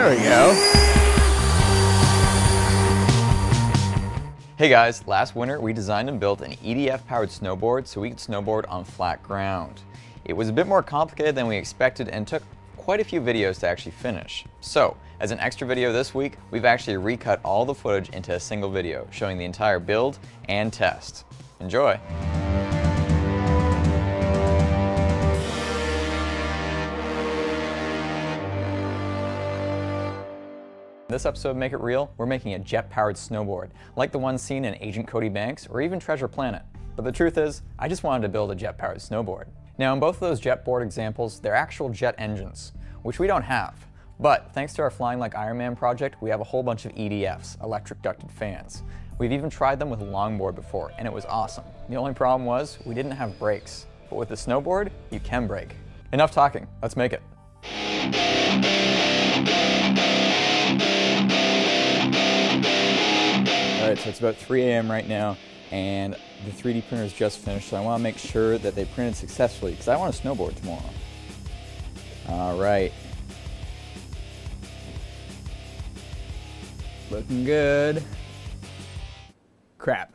There we go. Hey guys, last winter we designed and built an EDF powered snowboard so we could snowboard on flat ground. It was a bit more complicated than we expected and took quite a few videos to actually finish. So, as an extra video this week, we've actually recut all the footage into a single video, showing the entire build and test. Enjoy! In this episode of Make It Real, we're making a jet-powered snowboard, like the one seen in Agent Cody Banks or even Treasure Planet. But the truth is, I just wanted to build a jet-powered snowboard. Now in both of those jet board examples, they're actual jet engines, which we don't have. But thanks to our Flying Like Iron Man project, we have a whole bunch of EDFs, electric ducted fans. We've even tried them with a longboard before, and it was awesome. The only problem was, we didn't have brakes. But with the snowboard, you can brake. Enough talking, let's make it. All right, so it's about 3 a.m. right now, and the 3D printer is just finished, so I want to make sure that they printed successfully, because I want to snowboard tomorrow. All right. Looking good. Crap.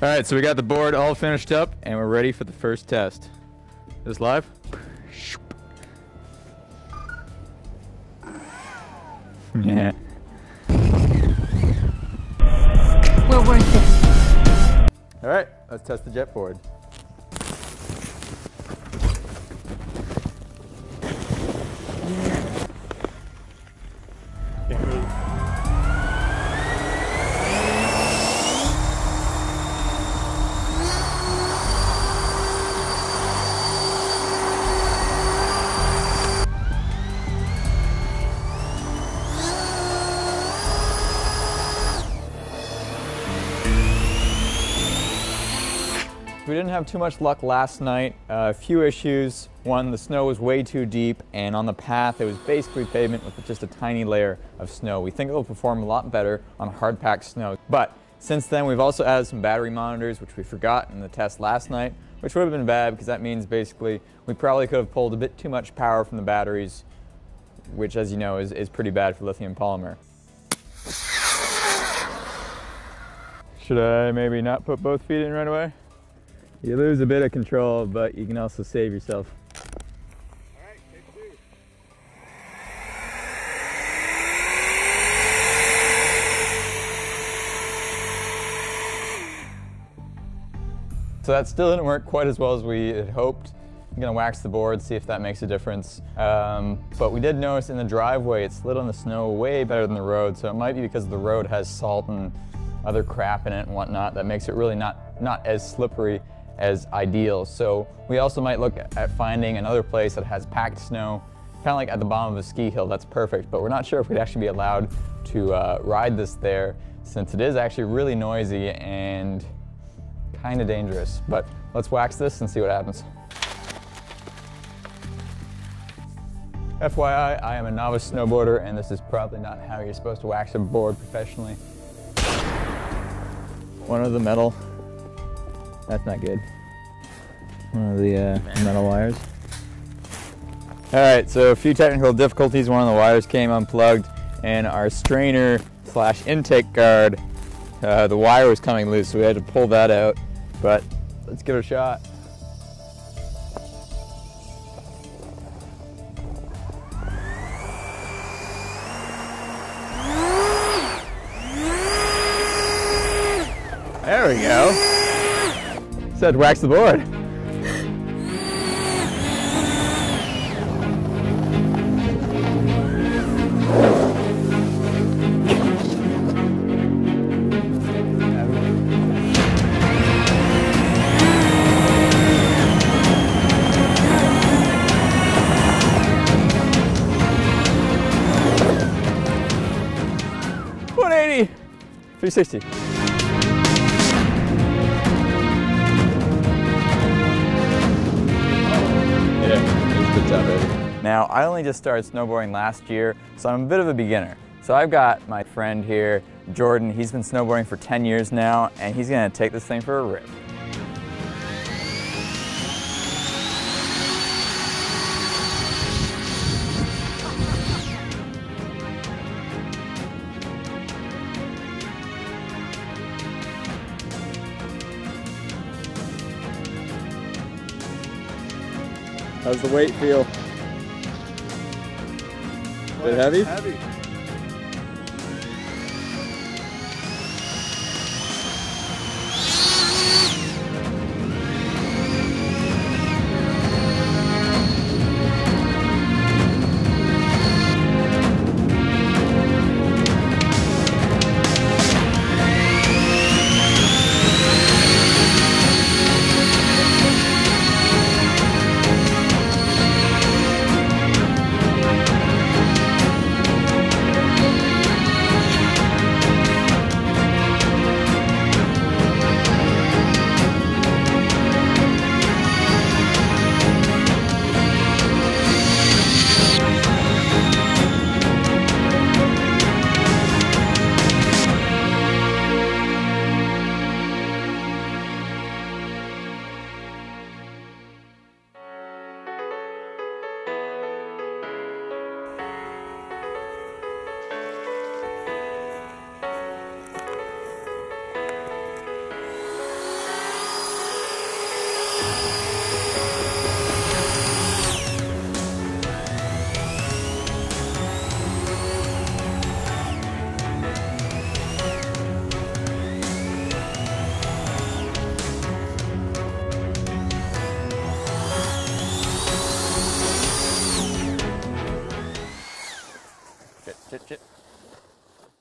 All right, so we got the board all finished up and we're ready for the first test. Is this live? Yeah. We're worth it. All right, let's test the jet board. We didn't have too much luck last night. A few issues. One, the snow was way too deep, and on the path it was basically pavement with just a tiny layer of snow. We think it'll perform a lot better on hard-packed snow. But since then we've also added some battery monitors, which we forgot in the test last night, which would have been bad because that means basically we probably could have pulled a bit too much power from the batteries, which as you know is pretty bad for lithium polymer. Should I maybe not put both feet in right away? You lose a bit of control, but you can also save yourself. All right, take two. So that still didn't work quite as well as we had hoped. I'm gonna wax the board, see if that makes a difference. But we did notice in the driveway, it slid on the snow way better than the road, so it might be because the road has salt and other crap in it and whatnot that makes it really not as slippery as ideal. So we also might look at finding another place that has packed snow, kind of like at the bottom of a ski hill. That's perfect, but we're not sure if we'd actually be allowed to ride this there, since it is actually really noisy and kind of dangerous, but let's wax this and see what happens. FYI, I am a novice snowboarder, and this is probably not how you're supposed to wax a board professionally. One of the metal, that's not good. One of the metal wires. All right, so a few technical difficulties. One of the wires came unplugged, and our strainer slash intake guard, the wire was coming loose, so we had to pull that out, but let's give it a shot. There we go. Said wax the board. $360. Yeah, it's good job, baby. Now, I only just started snowboarding last year, so I'm a bit of a beginner. So I've got my friend here, Jordan. He's been snowboarding for 10 years now, and he's gonna take this thing for a rip. How's the weight feel? Is it heavy? Heavy.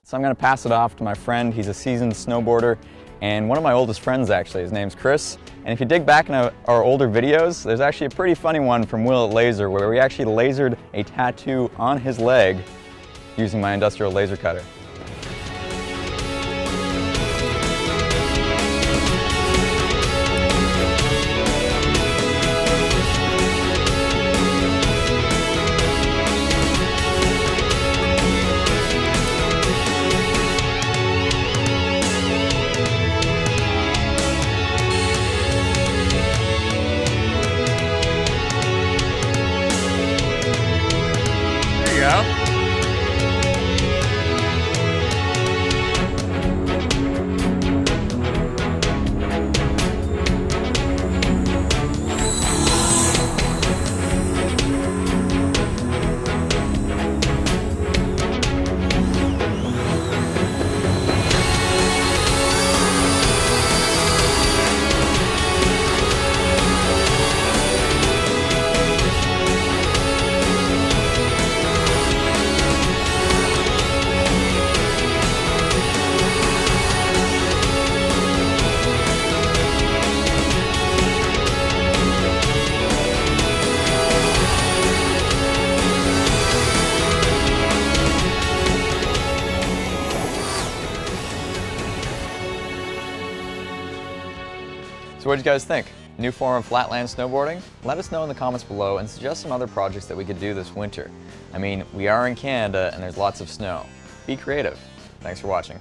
So I'm going to pass it off to my friend. He's a seasoned snowboarder and one of my oldest friends actually. His name's Chris. And if you dig back in our older videos, there's actually a pretty funny one from Will It Laser where we actually lasered a tattoo on his leg using my industrial laser cutter. So what did you guys think? New form of flatland snowboarding? Let us know in the comments below and suggest some other projects that we could do this winter. I mean, we are in Canada and there's lots of snow. Be creative. Thanks for watching.